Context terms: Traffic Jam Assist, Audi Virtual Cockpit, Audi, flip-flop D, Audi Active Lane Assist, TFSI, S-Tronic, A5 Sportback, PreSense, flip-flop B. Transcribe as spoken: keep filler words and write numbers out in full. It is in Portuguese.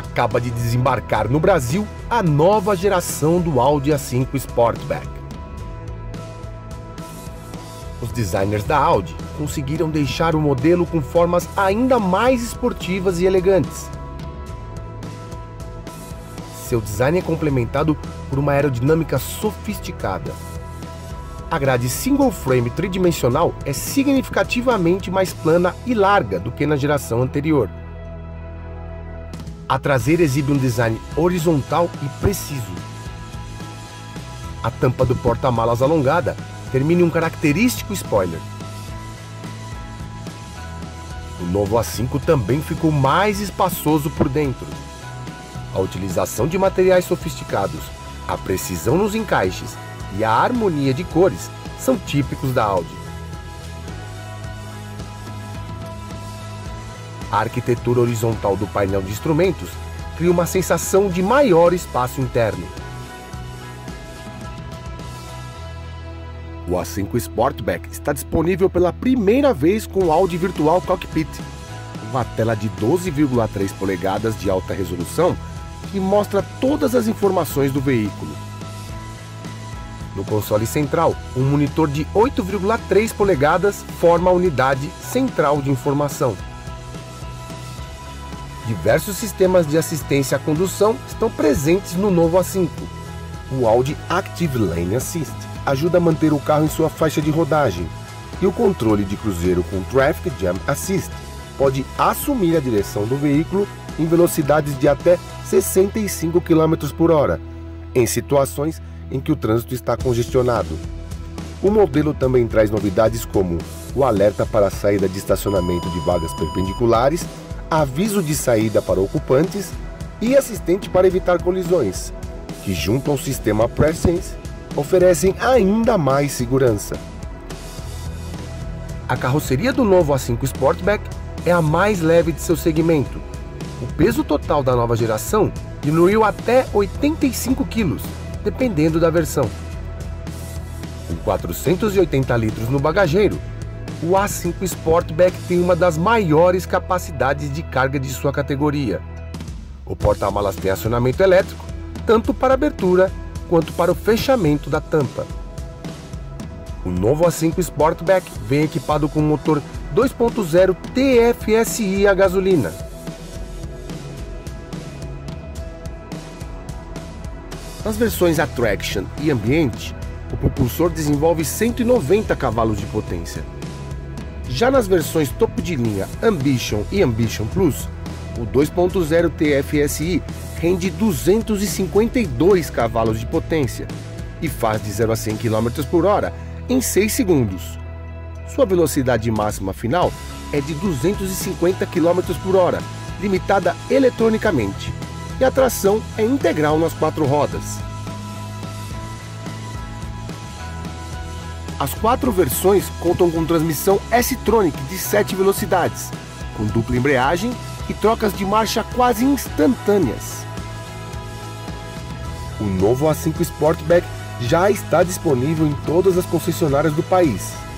acaba de desembarcar no Brasil a nova geração do Audi A cinco Sportback. Os designers da Audi conseguiram deixar o modelo com formas ainda mais esportivas e elegantes. Seu design é complementado por uma aerodinâmica sofisticada. A grade single frame tridimensional é significativamente mais plana e larga do que na geração anterior. A traseira exibe um design horizontal e preciso. A tampa do porta-malas alongada termina em um característico spoiler. O novo A cinco também ficou mais espaçoso por dentro. A utilização de materiais sofisticados, a precisão nos encaixes e a harmonia de cores são típicos da Audi. A arquitetura horizontal do painel de instrumentos cria uma sensação de maior espaço interno. O A cinco Sportback está disponível pela primeira vez com o Audi Virtual Cockpit, uma tela de doze vírgula três polegadas de alta resolução que mostra todas as informações do veículo. No console central, um monitor de oito vírgula três polegadas forma a unidade central de informação. Diversos sistemas de assistência à condução estão presentes no novo A cinco. O Audi Active Lane Assist ajuda a manter o carro em sua faixa de rodagem, e o controle de cruzeiro com Traffic Jam Assist pode assumir a direção do veículo em velocidades de até sessenta e cinco quilômetros por hora, em situações em que o trânsito está congestionado. O modelo também traz novidades como o alerta para a saída de estacionamento de vagas perpendiculares, aviso de saída para ocupantes e assistente para evitar colisões, que junto ao sistema PreSense oferecem ainda mais segurança. A carroceria do novo A cinco Sportback é a mais leve de seu segmento. O peso total da nova geração diminuiu até oitenta e cinco quilos, dependendo da versão. Com quatrocentos e oitenta litros no bagageiro, o A cinco Sportback tem uma das maiores capacidades de carga de sua categoria. O porta-malas tem acionamento elétrico, tanto para abertura quanto para o fechamento da tampa. O novo A cinco Sportback vem equipado com um motor dois ponto zero T F S I a gasolina. Nas versões Attraction e Ambiente, o propulsor desenvolve cento e noventa cavalos de potência. Já nas versões topo de linha Ambition e Ambition Plus, o dois ponto zero T F S I rende duzentos e cinquenta e dois cavalos de potência e faz de zero a cem quilômetros por hora em seis segundos. Sua velocidade máxima final é de duzentos e cinquenta quilômetros por hora, limitada eletronicamente, e a tração é integral nas quatro rodas. As quatro versões contam com transmissão S-Tronic de sete velocidades, com dupla embreagem e trocas de marcha quase instantâneas. O novo A cinco Sportback já está disponível em todas as concessionárias do país.